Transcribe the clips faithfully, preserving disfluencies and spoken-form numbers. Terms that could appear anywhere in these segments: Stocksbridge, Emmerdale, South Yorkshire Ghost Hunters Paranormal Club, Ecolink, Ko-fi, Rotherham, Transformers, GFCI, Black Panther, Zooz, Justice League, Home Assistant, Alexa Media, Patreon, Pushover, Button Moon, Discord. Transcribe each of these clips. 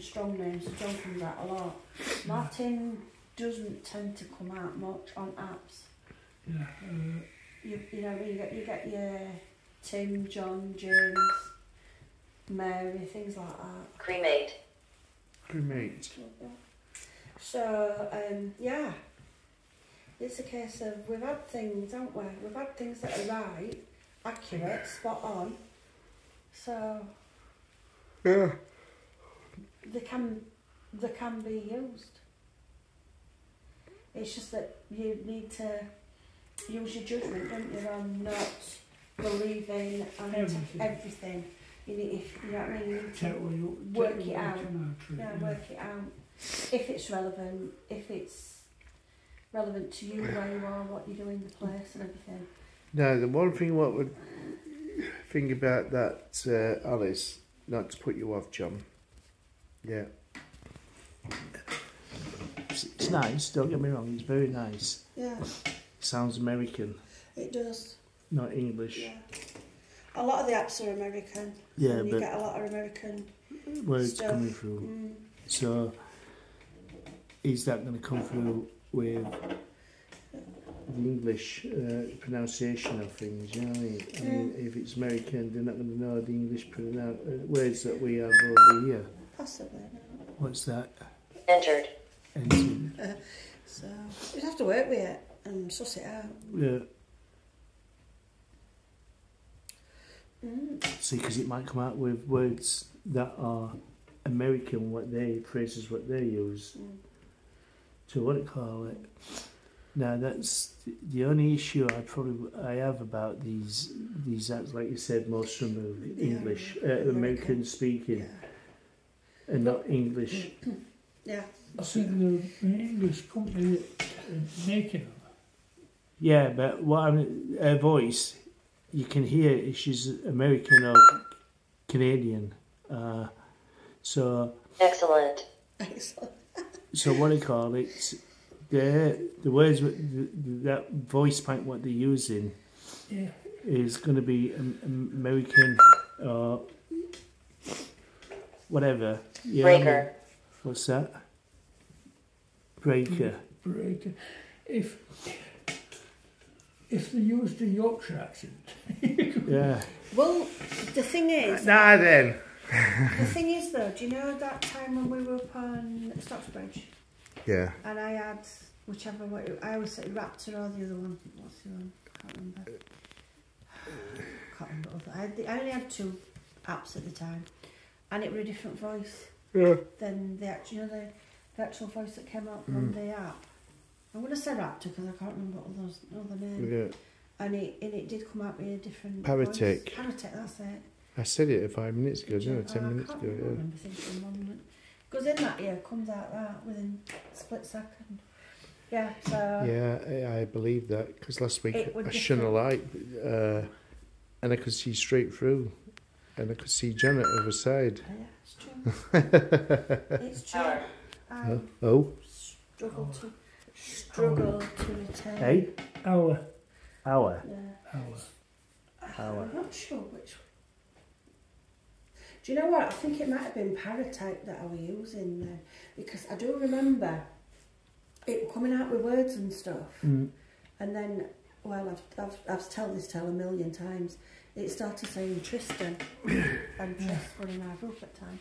Strong names, John comes out a lot. Martin doesn't tend to come out much on apps. Yeah. Uh, you, you know, you get, you get your Tim, John, James, Mary, things like that. Cremate. Cremate. So, um, yeah, it's a case of we've had things, haven't we? We've had things that are right, accurate, spot on. So. Yeah. They can, they can be used. It's just that you need to use your judgment, don't you? On not believing and everything. everything. You need, if, you know what I mean. You need to you, work it out. Treat, yeah, yeah, work it out. If it's relevant, if it's relevant to you, where you are, what you do in the place, and everything. Now, the one thing what would think about that, uh, Alice, not to put you off, John. Yeah, it's, it's nice. Don't get me wrong; it's very nice. Yeah, it sounds American. It does. Not English. Yeah, a lot of the apps are American. Yeah, but you get a lot of American words stuff coming through. Mm. So, is that going to come through with the English uh, pronunciation of things? You know, I mean, yeah. I mean, if it's American, they're not going to know the English pronoun words that we have over here. Possibly. What's that? Entered. Entered. Uh, so, you'd have to work with it and suss it out. Yeah. Mm. See, because it might come out with words that are American, what they, phrases what they use. Mm. So what do you call it? Now, that's the only issue I probably I have about these these acts, like you said, most of them are English, yeah, uh, American, American speaking. Yeah. And not English. Yeah. I think the English company is making them. Yeah, but what I'm, her voice, you can hear if she's American or Canadian. Uh, so. Excellent. Excellent. So what I call it, the the words with that voice pack what they're using, yeah, is going to be American or. Whatever. Yeah, breaker. I mean, what's that? Breaker. Breaker. If if they used the Yorkshire accent. Yeah. Well, the thing is. Nah, then. The thing is, though, do you know that time when we were up on Stocksbridge? Yeah. And I had whichever one. I always said Raptor or the other one. What's the other one? I can't remember. I can't remember. I, had the, I only had two apps at the time. And it were a different voice, yeah, than the actual, you know, the, the actual voice that came out from mm. the app. I'm going to say Raptor because I can't remember all those other names. Yeah. And it and it did come out with a different Paratech. Paratech, that's it. I said it five minutes ago, no, ten oh, minutes I can't ago. I remember yeah. thinking one minute. Because in that ear comes out that within a split second. Yeah. So. Yeah, I, I believe that because last week I shone a light, uh, and I could see straight through. And I could see Janet over side. Oh, yeah, it's true. It's true. I oh. struggle to struggle oh. to return. Hey, hour, hour, yeah. hour, hour. I'm not sure which. Do you know what? I think it might have been Paratype that I was using then, because I do remember it coming out with words and stuff, mm. and then well, I've I've I've told this tale a million times. It started saying Tristan, and Tris running our group at the time,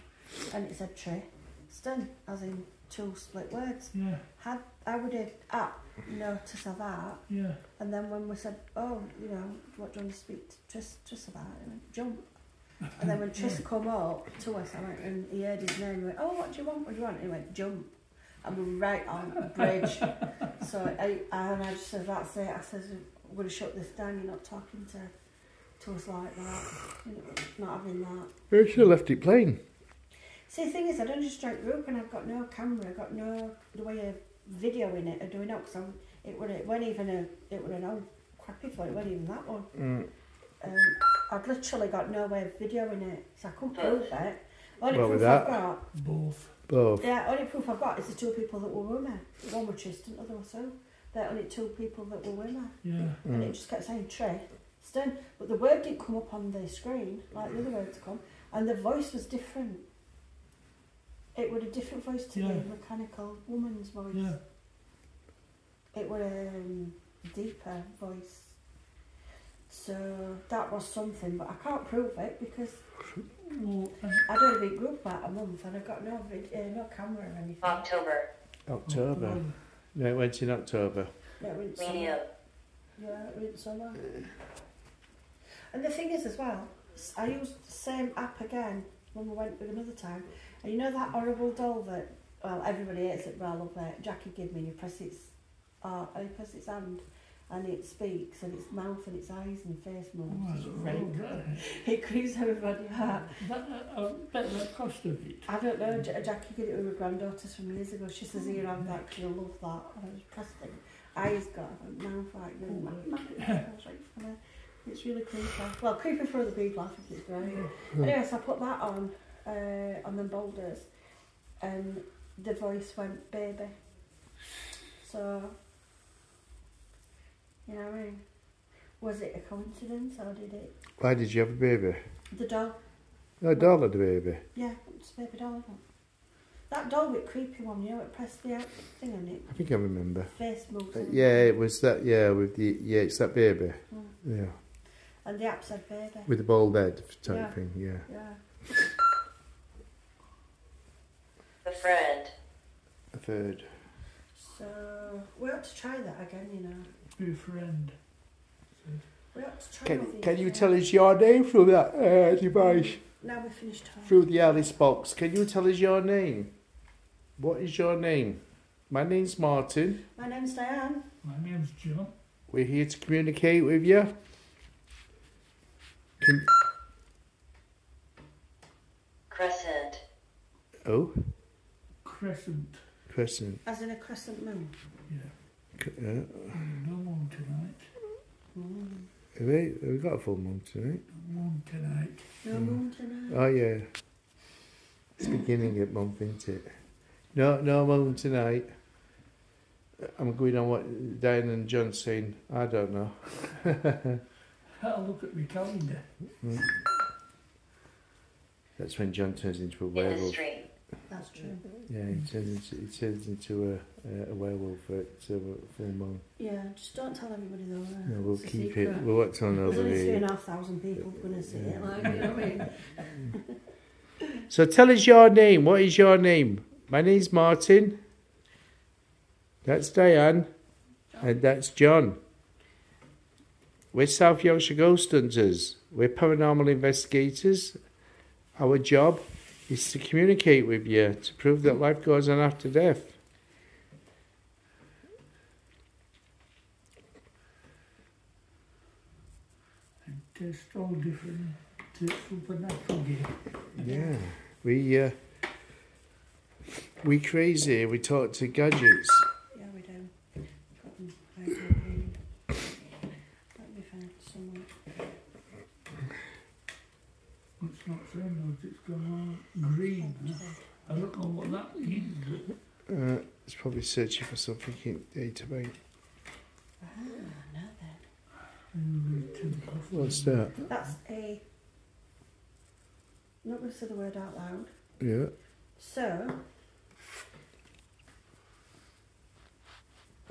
and it said Tristan, as in two split words. Yeah. Had I would have app notice of that, yeah. And then when we said, oh, you know, what do you want to speak to Tris, Tris about? It went, jump. And then when Tris yeah. come up to us, I went, and he heard his name, he went, oh, what do you want, what do you want? And he went, jump. And we're right on the bridge. So I, and I just said, that's it. I said, I'm going to shut this down, you're not talking to... to us like that, not having that. We should have left it plain. See, the thing is, I don't just straight group, and I've got no camera, I've got no the way of video in it of doing it, because it wasn't, it wasn't even a, it was an old crappy phone, it wasn't even that one. Mm. Um, I've literally got nowhere videoing it, so I couldn't prove it. Only what proof I've got... Both. Both. Yeah, only proof I've got is the two people that were with me. One was Tristan, the other was Sue. They're only two people that were with me. Yeah. And mm. it just kept saying Tristan, but the word didn't come up on the screen, like the other words come, and the voice was different. It was a different voice to yeah. the mechanical woman's voice. Yeah. It was a um, deeper voice. So that was something, but I can't prove it because well, I'd only been group about a month and I've got no uh, no camera or anything. October. October? Oh, no, it went in October. No, it went summer. Yeah, it went summer. And the thing is as well, I used the same app again when we went with another time. And you know that horrible doll that, well, everybody hates it, but I love it. Jackie gave me, and you press its, uh, you press its hand. And it speaks, and its mouth and its eyes and face moves. Oh, right. It creeps everybody out. That, I bet that cost of it. I don't know. Jackie did it with my granddaughters from years ago. She says, "Here, have that. You'll love that." And I was pressed it. Eyes got a mouth like this. Oh, right. It's really creepy. Well, creepy for other people. I think it's great. Yeah. Anyway, so I put that on uh, on the boulders, and the voice went, "Baby." So. You know what I mean? Was it a coincidence or did it? Why did you have a baby? The doll. No, a doll had a baby? Yeah, it's a baby doll, isn't it? That doll with creepy one, you know, it pressed the thing on it. I think I remember. Face moved. Uh, yeah, it was that, yeah, with the, yeah, it's that baby. Mm. Yeah. And the app said baby. With the bald head type yeah. thing, yeah. Yeah. A friend. A third. So, we ought to try that again, you know. Be a friend. We ought to try can can you tell us your name through that uh, device? Now we're finished talking. Through the Alice box. Can you tell us your name? What is your name? My name's Martin. My name's Diane. My name's John. We're here to communicate with you. Can... Crescent. Oh? Crescent. Crescent. As in a crescent moon? Yeah. No moon tonight. Mm. Have we, have we got a full moon tonight? No moon tonight. No moon tonight. Oh yeah. It's beginning of month, isn't it? No, no moon tonight. I'm going on what Diane and John's saying. I don't know. I'll look at my calendar. Mm. That's when John turns into a werewolf. That's true. Yeah, he turns into, he turns into a, a werewolf at full moon. Yeah, just don't tell everybody though. Uh, no, we'll keep secret. it. We won't tell nobody. There's only two and a half thousand people going to see yeah. it, like, you know what I mean? So tell us your name. What is your name? My name's Martin. That's Diane. And that's John. We're South Yorkshire Ghost Hunters. We're paranormal investigators. Our job is to communicate with you, to prove that life goes on after death. And test all different supernatural gear. Yeah, we, uh, we crazy, we talk to gadgets. Yeah, we do. Let me find someone. It's not saying it's gone on green. I don't know what that means. Uh, it's probably searching for something in database. Ah, I know that. What's that? That's a... I'm not going to say the word out loud. Yeah. So...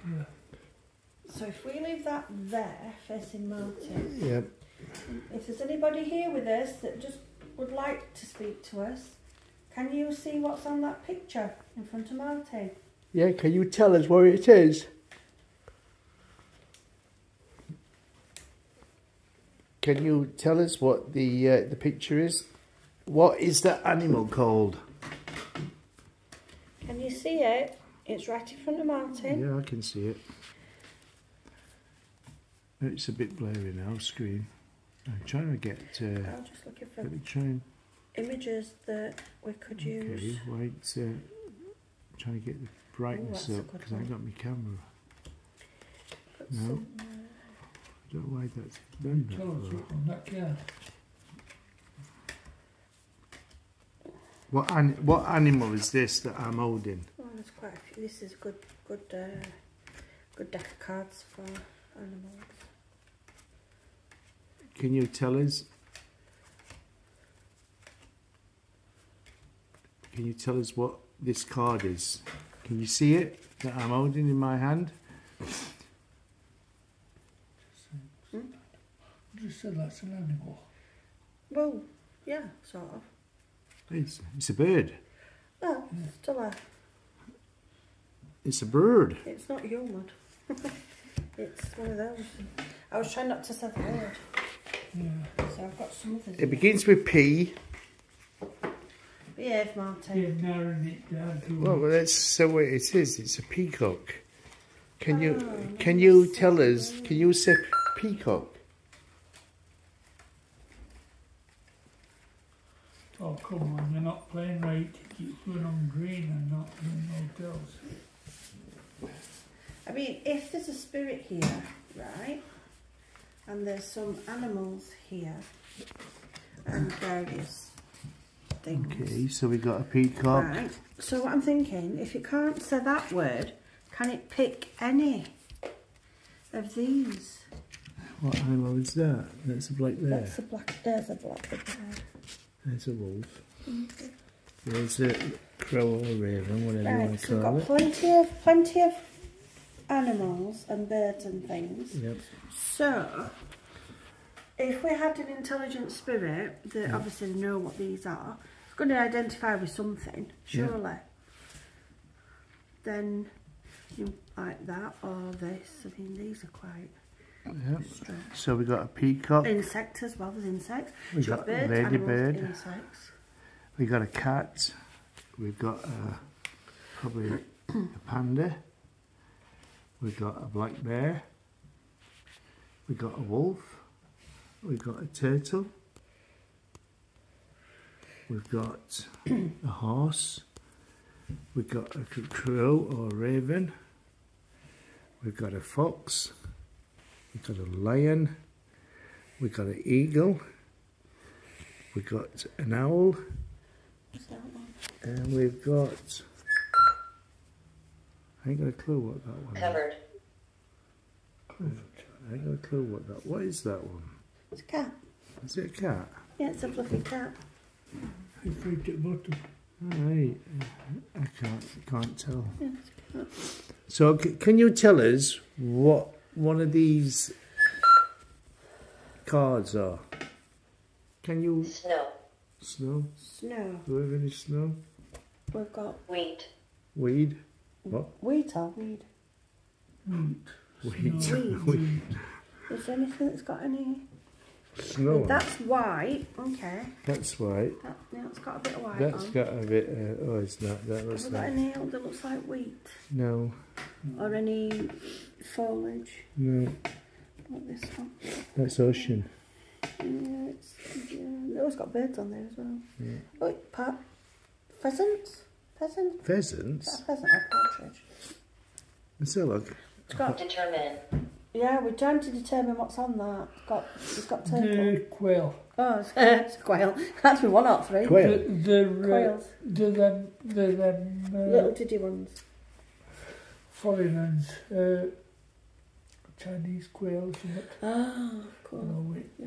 Yeah. So if we leave that there, facing Martin... Yep. Yeah. If there's anybody here with us that just... would like to speak to us, can you see what's on that picture in front of Martin? Yeah, can you tell us where it is? Can you tell us what the uh, the picture is? What is that animal called? Can you see it? It's right in front of Martin. Yeah, I can see it. It's a bit blurry now, screen. I'm trying to get. Uh, I'm just looking for trying... images that we could okay, use. Wait, uh, I'm trying to get brightness oh, up because I got my camera. That's no, I don't know why that's done that. Back, what an what animal is this that I'm holding? Oh, there's quite a few. This is good, good, uh, good deck of cards for animals. Can you tell us? Can you tell us what this card is? Can you see it that I'm holding in my hand? Hmm? You just said that's an animal. Well, yeah, sort of. It's, it's a bird. Well, yeah. Still a... It's a bird. It's not human. It's one of those. I was trying not to say the word. Yeah. So I've got some others. It begins with P. Yeah, Martin. Yeah, narrowing it down to well, well, that's so what it is. It's a peacock. Can oh, you can you tell something. us? Can you say peacock? Oh come on! You're not playing right. You keep going on green and not doing no tells. I mean, if there's a spirit here, right, and there's some animals here and various. Things. Okay, so we got a peacock. Right. So what I'm thinking, if it can't say that word, can it pick any of these? What animal is that? That's a black bear. That's a black. There's a black bear. There's a wolf. Mm-hmm. There's a crow or a raven, whatever right, you want to so call it. We've got plenty of plenty of animals and birds and things. Yep. So. If we had an intelligent spirit that yeah. obviously know what these are, it's going to identify with something, surely. Yeah. Then, you know, like that or this. I mean, these are quite. Yeah. Strong. So we got a peacock. Insects as well. There's insects. We She's got a ladybird. Insects. We got a cat. We've got a, probably a panda. We've got a black bear. We've got a wolf. We've got a turtle, we've got a horse, we've got a crow or a raven, we've got a fox, we've got a lion, we've got an eagle, we've got an owl, and we've got, I ain't got a clue what that one is. Covered. I ain't got a clue what that, what is that one? It's a cat. Is it a cat? Yeah, it's a fluffy cat. I freaked it bottom. Alright, I can't, I can't tell. Yeah, it's a cat. So, c can you tell us what one of these cards are? Can you... Snow. Snow? Snow. Do we have any snow? We've got... Weed. Weed? What? Wheat or weed? Wheat. Wheat. Wheat. Wheat. Is there anything that's got any... Snow. That's white, okay. That's white. That, no, it's got a bit of white That's on. got a bit, uh, oh it's not, that looks like... Have we got any that looks like wheat? No. Or any foliage? No. Not this one. That's ocean. Yeah, it's, yeah. It's got birds on there as well. Yeah. Oh, pa pheasants? Pheasants? Pheasants? Is that a pheasant or partridge? Let's have a look. It's got... Determine. Yeah, we're trying to determine what's on that. It's got, it's got turtle. The quail. Oh, it's, it's quail. That's my one out three. Quail. The, the, Quails. The, the, the, the uh, little diddy ones. Foreigners. Uh, Chinese quails. Oh, cool. You know, wheat, yeah.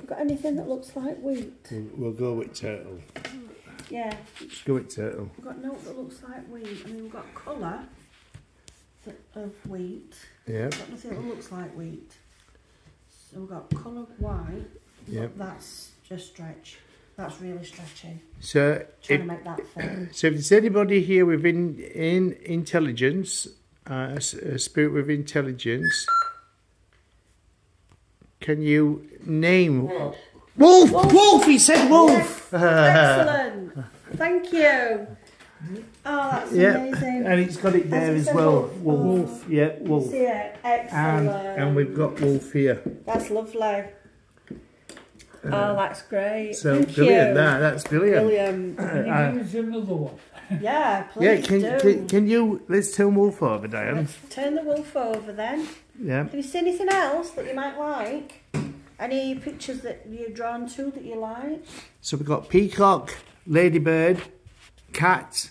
We've got anything that looks like wheat? We'll, we'll go with turtle. Yeah. Let's go with turtle. We've got note that looks like wheat. I mean, we've got colour. Of wheat. Yeah. Got nothing that looks like wheat. So we've got coloured white. Yep. That's just stretch. That's really stretchy. So I'm trying if, to make that thin. So if there's anybody here with in, in intelligence, uh, a, a spirit with intelligence, can you name wolf? Wolf. Wolf. wolf he said wolf. Yes. Excellent. Thank you. Oh, that's yep. amazing. And it's got it there as, as well. Wolf. wolf. wolf. Yeah, wolf. Yeah, excellent. And, and we've got wolf here. That's lovely. Uh, oh, that's great. So Thank brilliant. You. That, that's brilliant. Brilliant. Can you uh, give us another one? Yeah, please. Yeah, can, do. Can, can you, let's turn Wolf over, Diane. Let's turn the Wolf over then. Yeah. Have you seen anything else that you might like? Any pictures that you're drawn to that you like? So we've got peacock, ladybird, cat,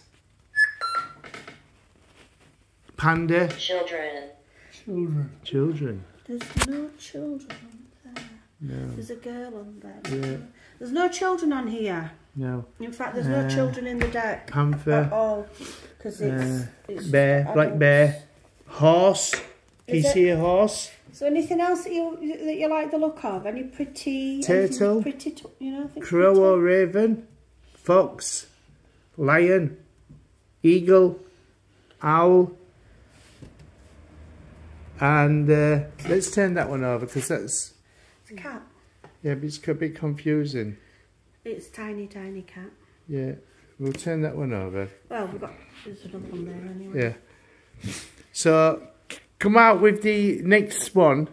panda. Children. Children. Children. There's no children on there. No. There's a girl on there. Yeah. There's no children on here. No. In fact, there's uh, no children in the deck. Panther. At all. Because it's, uh, it's... Bear. Adults. Black bear. Horse. Can you see a horse? So anything else that you that you like the look of? Any pretty... Turtle. Pretty, you know, I crow pretty. Or raven. Fox. Lion. Eagle. Owl. And uh, let's turn that one over because that's... It's a cat. Yeah, but it's a bit confusing. It's tiny, tiny cat. Yeah, we'll turn that one over. Well, we've got... There's another one there anyway. Yeah. So, come out with the next one.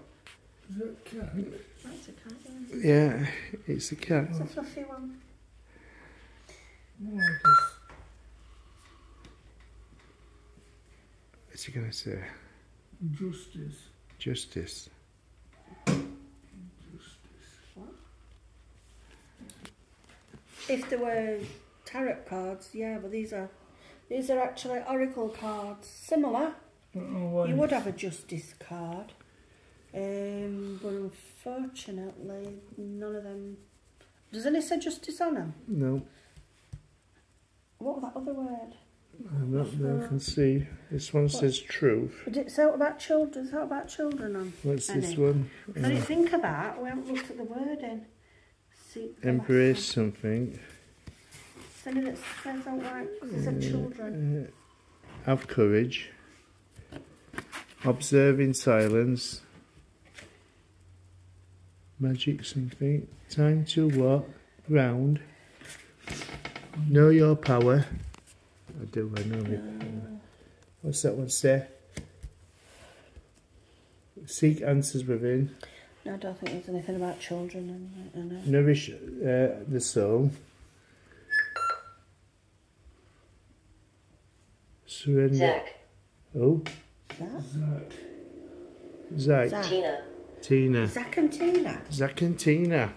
Is that a cat? That's a cat, isn't it? Yeah, it's a cat. It's a fluffy one. No, just... What's he going to say? Justice. Justice. Justice. What? If there were tarot cards, yeah, but these are these are actually oracle cards. Similar. You would have a justice card. Um, but unfortunately none of them. Does any say justice on them? No. What was that other word? I'm not sure. I can see. This one says truth. It's out about children. It's out about children on. What's any? This one? What do you think about? We haven't looked at the wording. See, embrace something. Something that says out right because it's uh, children. Uh, have courage. Observe in silence. Magic something. Time to walk round. Know your power. I do, I know it. Uh, What's that one say? Seek answers within. No, I don't think there's anything about children. In it, in it. Nourish uh, the soul. Surrender. Zach. Oh? Zach. Zach. Zach. Tina. Tina. Zach and Tina. Zach and Tina.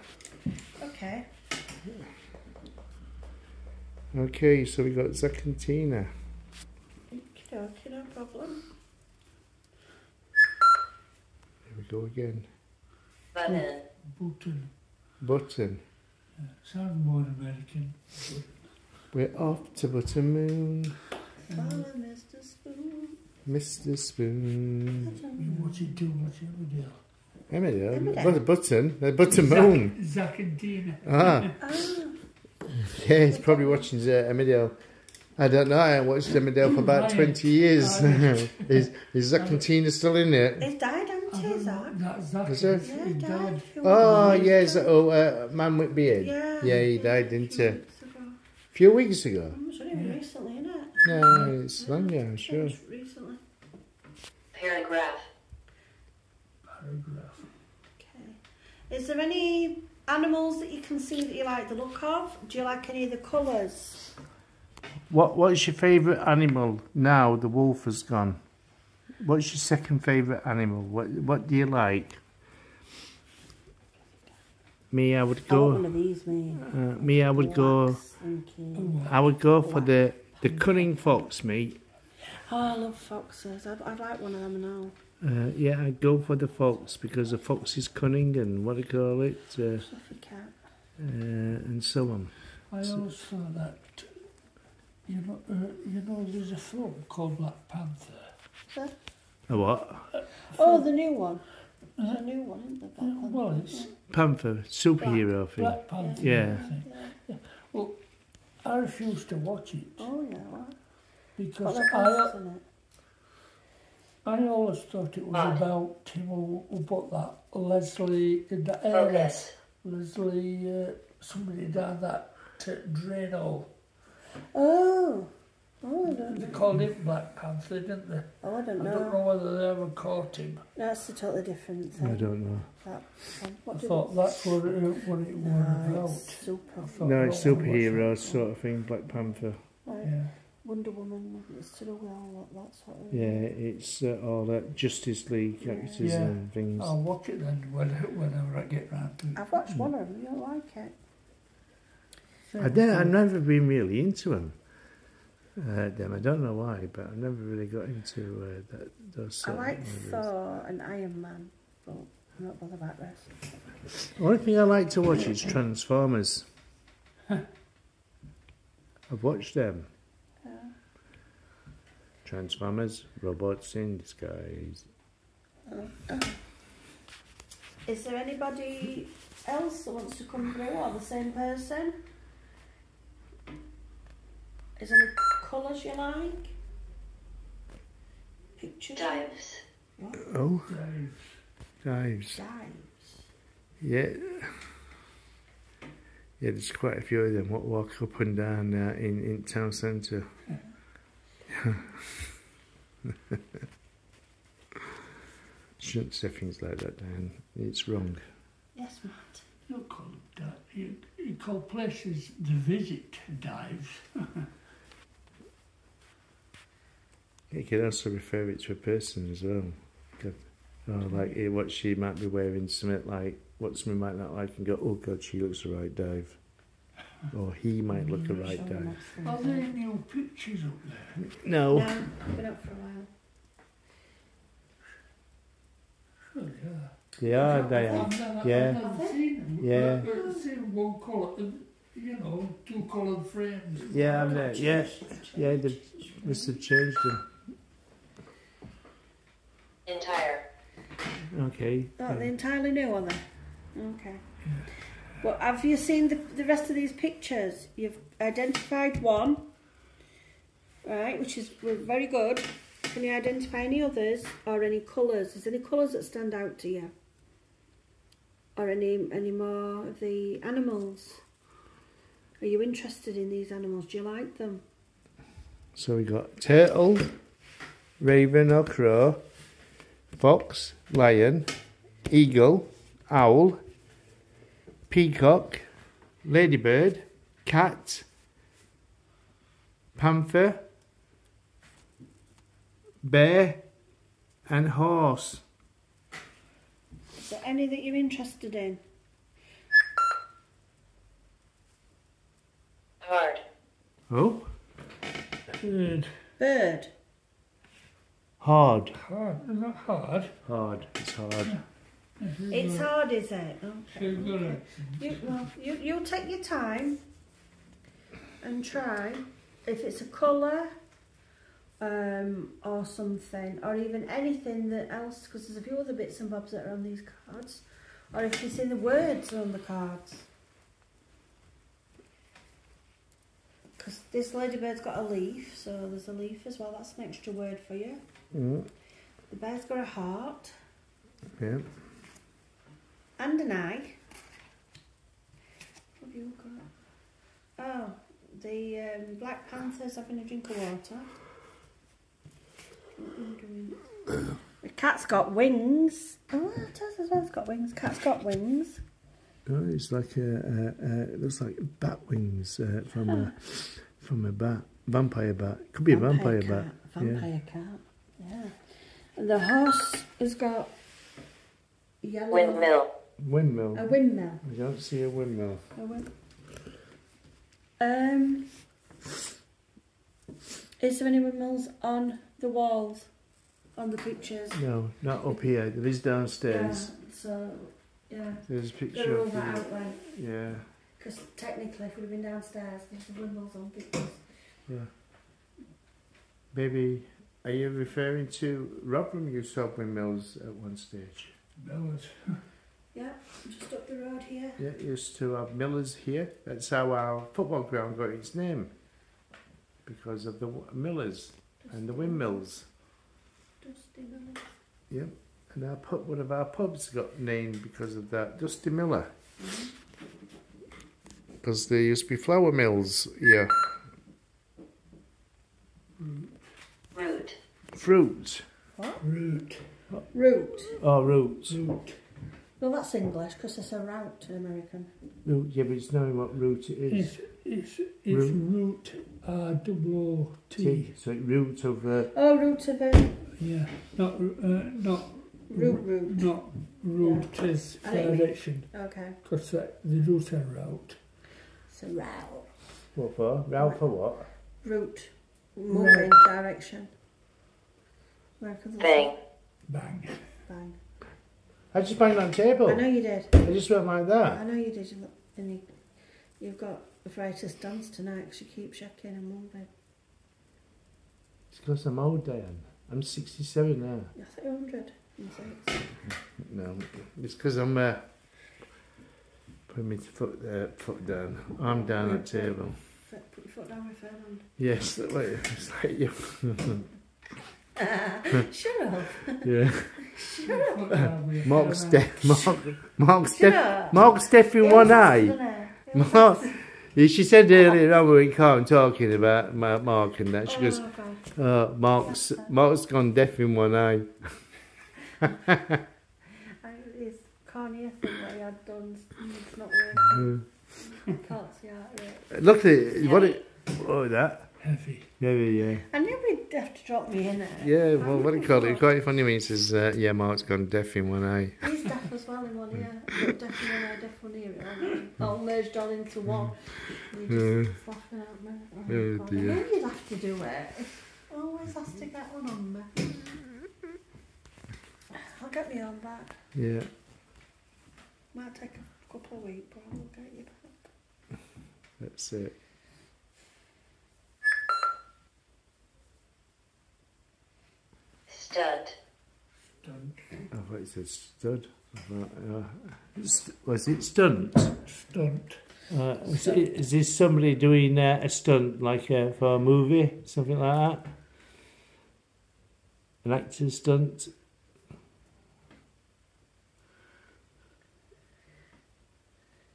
Okay. Okay, so we got Zach and Tina. Okay, no problem. There we go again. Button. Button. Button. Yeah, sound more American. We're off to Button Moon. Follow Mister Spoon. Mister Spoon. What's he doing? What's Emmerdale? Emmerdale? Not a button. They're Button Moon. Zach and Tina. Ah. Oh. Yeah, he's probably watching uh, Emmerdale. I don't know, I watched Emmerdale for about twenty years. is, is Zach and Tina still in it? He's died, hasn't he, Zach? That's Zach. Is it? Yeah, he died. Oh, yeah, Zach. Oh, uh, man with beard. Yeah, yeah, he died, didn't he? A few weeks ago. It was only recently, isn't it? No, it's long, yeah, I'm sure. Recently. Paragraph. Paragraph. Okay. Is there any... animals that you can see that you like the look of? Do you like any of the colours? What What's your favourite animal now the wolf has gone? What's your second favourite animal? What What do you like? Me, I would go. Oh, one of these, me. Uh, me, I would go. I would go for the the cunning fox, me. Oh, I love foxes. I'd, I'd like one of them now. Uh, yeah, I go for the fox because the fox is cunning and what do you call it? Uh, Fluffy cat. Uh, and so on. I so, always thought that, you know, uh, you know, there's a film called Black Panther. Huh? A what? A oh, the new one. There's uh, a new one, isn't there? Black Panther, well, it's... Panther, superhero Black, thing. Black Panther. Yeah. Yeah. Yeah. Yeah. Well, I refuse to watch it. Oh, yeah. What? Because I... I always thought it was Bye. about, you know, about that Leslie in that area. Focus. Leslie, uh, somebody down that uh, drain hole. Oh, Oh, I don't know. They called him Black Panther, didn't they? Oh, I don't know. I don't know whether they ever caught him. That's a totally different thing. I don't know. That what I thought that's what it, what it no, was about. No, it's superheroes sort of thing, Black Panther. Right. Yeah. Wonder Woman, it's sort of well, that's what it is. Yeah, it's uh, all that Justice League characters yeah. and things. I'll watch it then whenever I get round to it. I've watched one of them, you don't like it. So I don't, I've never been really into them. Uh, them. I don't know why, but I've never really got into uh, that, those. I like Thor and Iron Man, but I'm not bothered about this. The only thing I like to watch is Transformers. I've watched them. Yeah. Transformers, robots in disguise. Is there anybody else that wants to come through, or the same person? Is there any colours you like? Picture dives. What? Oh, dives. Dives. Dives. Yeah. Yeah, there's quite a few of them what walk up and down uh, in, in town centre. Yeah. Shouldn't say things like that, Dan. It's wrong. Yes, Matt. You call, you, you call places the visit dives. You can also refer it to a person as well. Oh, like what she might be wearing, something like what someone might not like, and go, oh God, she looks a right dive, or he might look a right dive. Are there any old pictures up there? No. No, I've been up for a while. Sure, yeah. They are, they are. Yeah. I've never seen them. Yeah. I've seen one colour, you know, two coloured frames. Yeah, I've never. Yeah, yeah, they must have changed them. Entire. Okay. Oh, they're entirely new, are they? Okay. Well, have you seen the, the rest of these pictures? You've identified one, right, which is very good. Can you identify any others or any colours? Is there any colours that stand out to you? Or any, any more of the animals? Are you interested in these animals? Do you like them? So we got turtle, raven or crow, fox, lion, eagle, owl, peacock, ladybird, cat, panther, bear and horse. Is there any that you're interested in? Bird. Oh? Bird. Bird. Hard. Hard. Is that hard? Hard. It's hard. It's hard, is it? Okay. Okay. You, well, you, you'll take your time and try. If it's a colour um, or something, or even anything that else, because there's a few other bits and bobs that are on these cards, or if you've seen the words on the cards. Because this ladybird's got a leaf, so there's a leaf as well. That's an extra word for you. Mm. The bear's got a heart. Yeah. And an eye. What have you got? Oh, the um, Black Panther's having a drink of water. What are you doing? The cat's got wings. Oh, it does as well. It's got wings. Cat's got wings. Oh, it's like a, a, a it looks like bat wings uh, from a from a bat, vampire bat. Could be vampire a vampire cat. bat. Vampire yeah. cat. Yeah. And the horse has got yellow. Windmill. Windmill. A windmill. I don't see a windmill. A win um. Is there any windmills on the walls, on the pictures? No, not up here. There is downstairs. Yeah, so. Yeah. There's a picture of that outline. Yeah. Because technically, if we'd have been downstairs, there's the windmills on pictures. Yeah. Maybe, are you referring to Rotherham? You saw windmills at one stage. Miller's. Yeah, just up the road here. Yeah, it used to have Miller's here. That's how our football ground got its name, because of the Millers Dusty and the windmills. Dusty Millers. Yep. Yeah. And our pub, one of our pubs got named because of that, Dusty Miller. Because there used to be flour mills here. Fruit. What? Root. What? Root. Oh, roots. Root. Well, that's English because it's a route in American. Root, yeah, but it's knowing what root it is. It's, it's, it's root, R O O T. T, so root of a... Oh, root of a... Yeah, not... Uh, not root, root. Not root yeah. is direction. Okay. Because the root and route. It's a route. What for? Route for what? Root. Moving no. direction. American. Bang. Bang. Bang. I just banged on the table. I know you did. I just went like that. I know you did. And you, you've got the brightest dance tonight because you keep shaking and moving. It's because I'm old, Diane. I'm sixty-seven now. I thought you were a hundred and six. No, it's because I'm uh, putting my foot, uh, foot down. I'm down on the table. Put your foot down with Fernand. Yes, it's like you. Uh, shut up. Yeah. Shut up. Mark Steph. Mark, Mark Steph. Mark Steph in one eye. Mark. She said earlier on when we came talking about Mark and that, she goes, oh, Mark's, Mark's gone deaf in one eye. His cornea thing that he had done, it's not working. I can't see out of it. Luckily, what it. What was that? Heavy. Heavy, yeah. I knew we'd have to drop me in there. Yeah, well, what do you call it? Quite funny when he says, uh, yeah, Mark's gone deaf in one eye. He's deaf as well in one ear. Deaf in one eye, deaf in one ear. All merged all into one. And you're just yeah. laughing at me. Oh, oh dear. I knew you'd have to do it. Always has to get one on me. I'll get me on back. Yeah. Might take a couple of weeks, but I will get you back. That's it. Stud. Stunt. I thought you said stud. Thought, uh, st was it stunt? Stunt. Uh, is, stunt. It, is this somebody doing uh, a stunt, like uh, for a movie, something like that? An actor's stunt?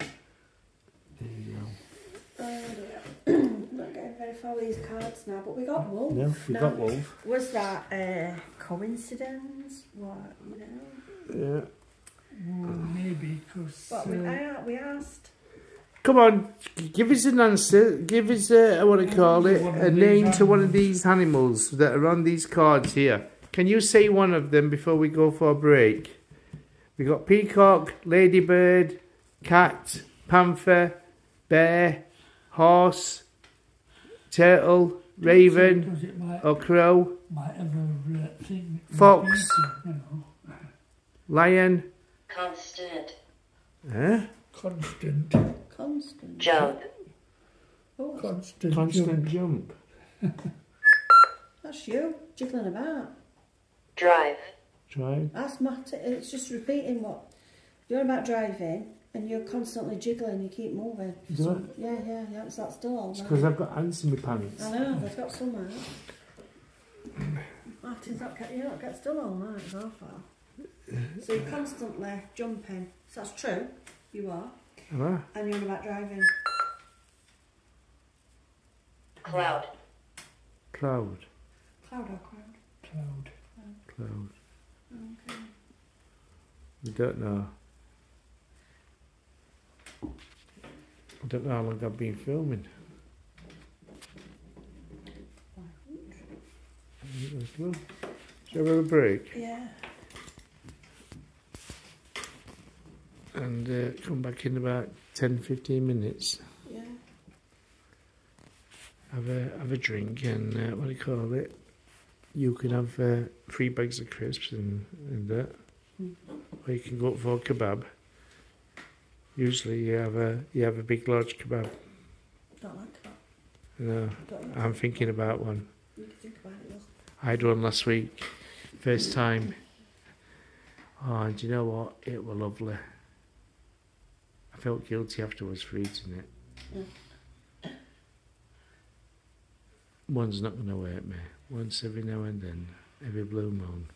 There you go. I'm not getting very far with these cards now, but we got Wolf. No, we now, got Wolf. Was that... Uh, coincidence, what, you know? Yeah. Well, maybe, because... But we, uh, we asked... Come on, give us an answer, give us a, what do you call it, a name to one of these animals that are on these cards here. Can you say one of them before we go for a break? We've got peacock, ladybird, cat, panther, bear, horse, turtle, raven, might, or crow, might have a, uh, thing fox, you know. Lion, constant, huh? Constant, constant jump, oh. constant, constant jump. jump. That's you jiggling about. Drive, drive. That's matter. It's just repeating what you're about driving. And you're constantly jiggling, you keep moving. So, yeah, yeah, yeah, so that's still all right. It's because I've got ants in my pants. I know, they've got some out. You don't get still all right so far. So you're constantly jumping. So that's true, you are. Hello. And you're about driving. Cloud. Cloud. Cloud or cloud? Cloud. Cloud. Cloud. Okay. You don't know. I don't know how long I've been filming. Shall we have a break? Yeah. And uh, come back in about ten fifteen minutes. Yeah. Have a, have a drink and uh, what do you call it? You can have uh, three bags of crisps and, and that. Mm. Or you can go up for a kebab. Usually you have a you have a big large kebab. Don't like kebab. No, don't I'm thinking about one. You can think about it. I had one last week, first time. Oh, and you know what? It was lovely. I felt guilty afterwards for eating it. Yeah. One's not going to hurt me. Once every now and then, every blue moon.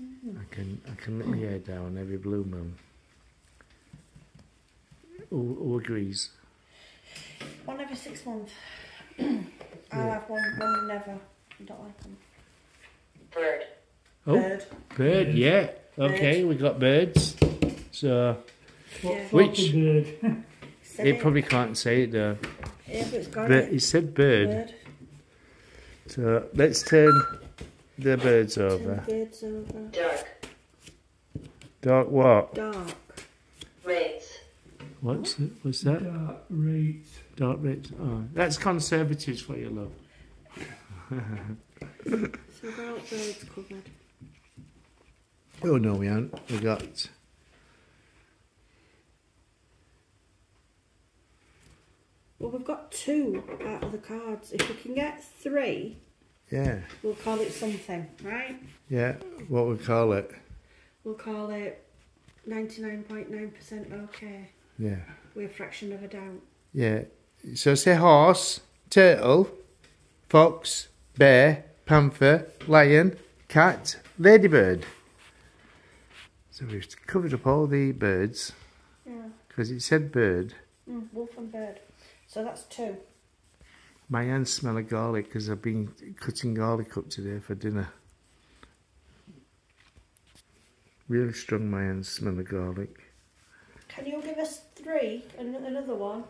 Mm. I can I can let my hair down every blue moon. All, all agrees. One every six months. I'll yeah. have one, one never. I don't like them. Bird. Oh, bird. Bird, yeah. Bird. Okay, we got birds. So, yeah. Which... Bird? They probably can't say it though. Yeah, but it's got but it. It said bird. bird. So, let's turn the birds over. Turn birds over. Dark. Dark what? Dark. Rates. What's that? What's that? Dark rates. Dark rates. Oh, that's Conservatives for you, love. So we've got all birds covered. Oh no, we aren't. We got... Well, we've got two out of the cards. If we can get three, yeah, we'll call it something, right? Yeah, what we call it? We'll call it ninety-nine point nine percent okay. Yeah. We're a fraction of a doubt. Yeah. So say horse, turtle, fox, bear, panther, lion, cat, ladybird. So we've covered up all the birds. Yeah. Because it said bird. Mm, wolf and bird. So that's two. My hands smell of garlic because I've been cutting garlic up today for dinner. Really strong, my hands smell of garlic. Can you give us three and another one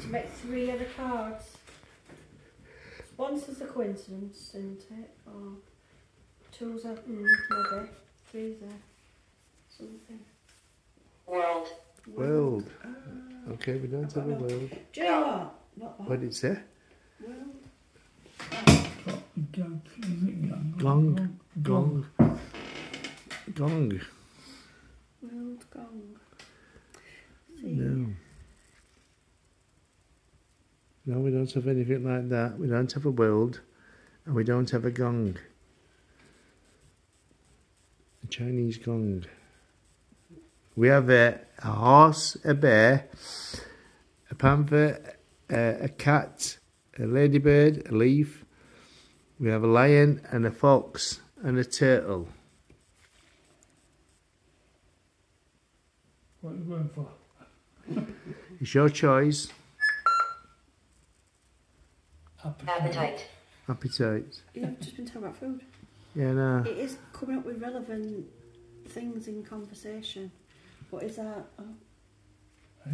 to make three other cards? Once is a coincidence, isn't it? Or two's a mm, maybe. Three's a something. World. World. Oh. Okay, we don't have a world. Do you know what? Not that. What did it say? World. Gong. Gong. Gong. World gong. See. No. No, we don't have anything like that. We don't have a world and we don't have a gong. A Chinese gong. We have a, a horse, a bear, a panther, a, a cat, a ladybird, a leaf. We have a lion and a fox and a turtle. What are you going for? It's your choice. Appetite. Appetite. You've just been talking about food. Yeah, no. It is coming up with relevant things in conversation. What is that? Oh. Hey,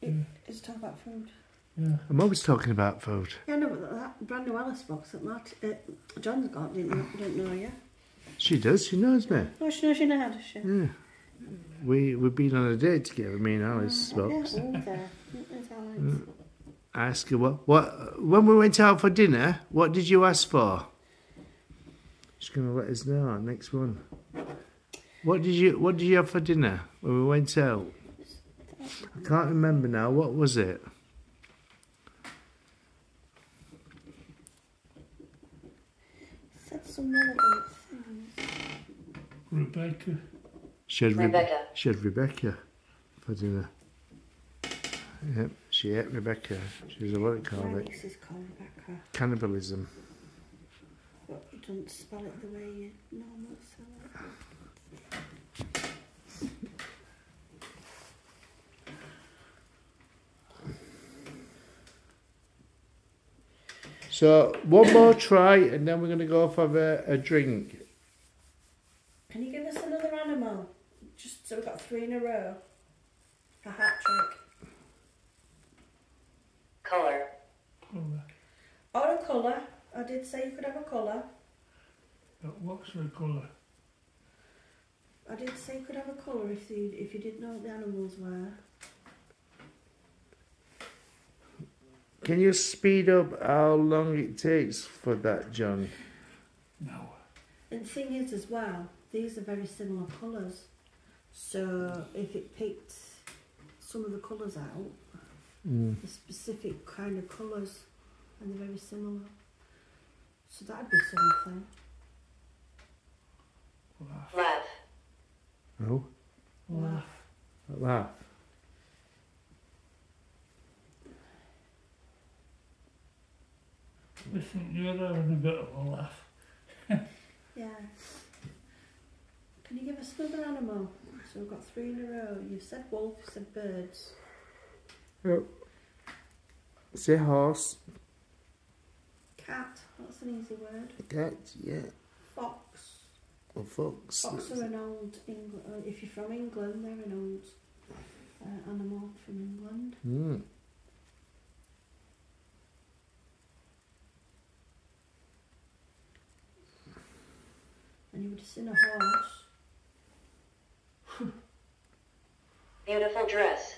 it, yeah. It's talking about food. Yeah. I'm always talking about food. Yeah, no, but that brand new Alice box that Mart uh, John's got, didn't know, don't know you. She does, she knows me. Oh, she knows you now, does she? Yeah. We, we've been on a date together, me and Alice uh, box. Yeah, all there. There's Alice. I asked her, what, what, when we went out for dinner, what did you ask for? She's going to let us know, next one. What did you What did you have for dinner when we went out? I can't remember now. What was it? Said some relevant things. Rebecca. She had Rebecca. Re she had Rebecca for dinner. Yep, she ate Rebecca. She was a what do you it? Is called Rebecca. Cannibalism. But you don't spell it the way you normally spell it. So one more try and then we're going to go off have a, a drink. Can you give us another animal? Just so we've got three in a row. A hat trick. Colour. Or a colour. I did say you could have a colour. But what's a colour? I did say you could have a colour if you, if you didn't know what the animals were. Can you speed up how long it takes for that, John? No. And the thing is as well, these are very similar colours. So if it picked some of the colours out, mm. the specific kind of colours, and they're very similar. So that'd be something. Laugh. No? Laugh. Laugh. We think you're having a bit of a laugh. Yeah. Can you give us another animal? So we've got three in a row. You said wolf, you said birds. Yep. Say horse. Cat, that's an easy word. Cat, yeah. Fox. Well, folks. Fox are an old Engl uh, if you're from England, they're an old uh, animal from England. Mm. And you would have seen a horse. Beautiful dress.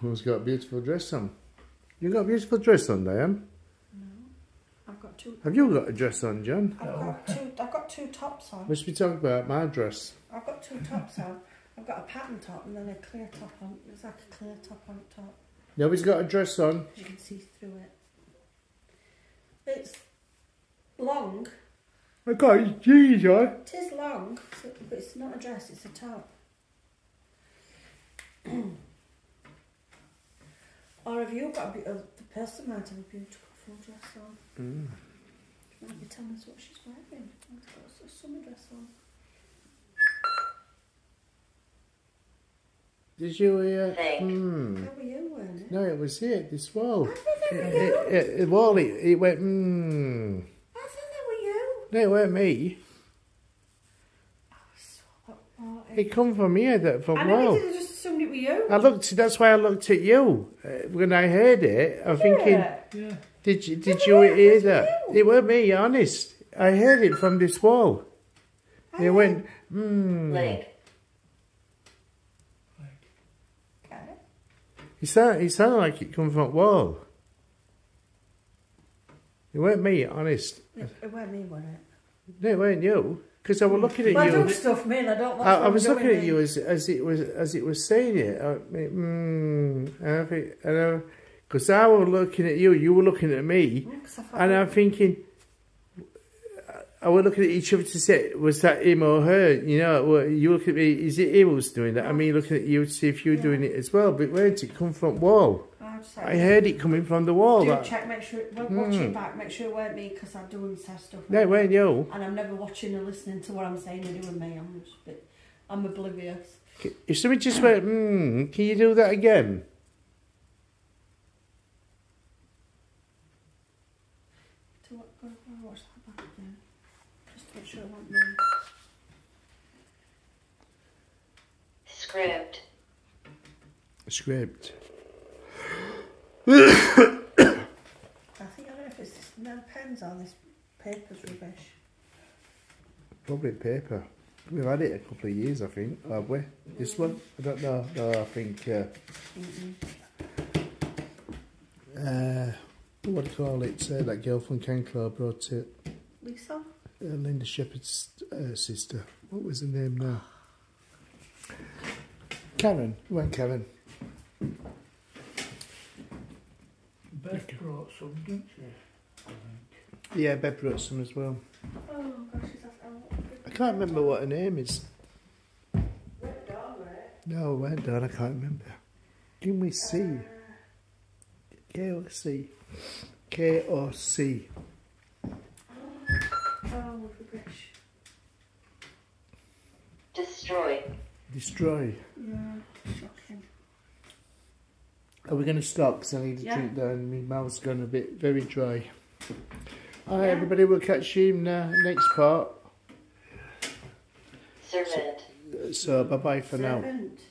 Who's got a beautiful dress on? You got a beautiful dress on, Diane? No, I've got two. Have you got a dress on, John? I've got two. I've got two tops on. Must be talking about my dress. I've got two tops on. I've got a pattern top and then a clear top on. It's like a clear top on top. Nobody's got a dress on. You can see through it. It's long. Okay, geez, I. It is long, but it's not a dress. It's a top. Or have you got a beautiful? The person might have a beautiful full dress on. Mm. She might be telling us what she's wearing. She's got a summer dress on. Did you hear? Hey. Mm. How were you wearing it? No, it was it. This wall. I think that were you. It, it, it, wall, it, it went. Mm. I think that were you. No, it weren't me. I was so hot. It come from here. That from I wall. Know you? I looked. That's why I looked at you uh, when I heard it. I'm yeah. thinking, yeah. did you did you hear that? You. It weren't me. Honest, I heard it from this wall. I it went. Hmm. Leg. Okay. It sound. It sounded like it come from a wall. It weren't me. Honest. It, it weren't me, was it? No, it weren't you. Because I was looking at well, you. I don't stuff me and I don't want I, I was looking at you as as it was as it was saying it. I mean, mm, and I think, and I, because I was looking at you, you were looking at me, yeah, and I'm thinking, I was looking at each other to say, was that him or her? You know, you look at me, is it him who's doing that? I mean, looking at you to see if you were yeah. doing it as well. But where did it come from? Wall. I heard it coming from the wall. Do check, make sure, watch mm. your back, make sure it weren't me because I do inside stuff. No, it weren't you. And I'm never watching or listening to what I'm saying or doing me. I'm just a bit, I'm oblivious. If somebody just went, hmm, can you do that again? To what, watch that back again. Just to make sure it wasn't me. Script. Script. I think I don't know if it's this, no pens on this paper's rubbish. Probably paper. We've had it a couple of years, I think, have we? Mm. This one? I don't know. No, I think. Uh, mm -mm. Uh, what do you call it? Uh, that girl from Ken Club brought it. Lisa? Uh, Linda Shepherd's uh, sister. What was her name now? Karen. It wasn't Karen. Beth brought some, didn't she? Yeah, Beth brought some as well. Oh gosh, is that I can't remember what her name is. It weren't Dawn, right? No, it weren't Dawn, I can't remember. Can we see? Uh, K O C. K O C. Oh, rubbish. Destroy. Destroy. Yeah, shocking. Are we going to stop? Because I need a yeah. drink down. My mouth's gone a bit very dry. All right, yeah. everybody, we'll catch you in the uh, next part. Servant. So, so bye bye for Servant. Now.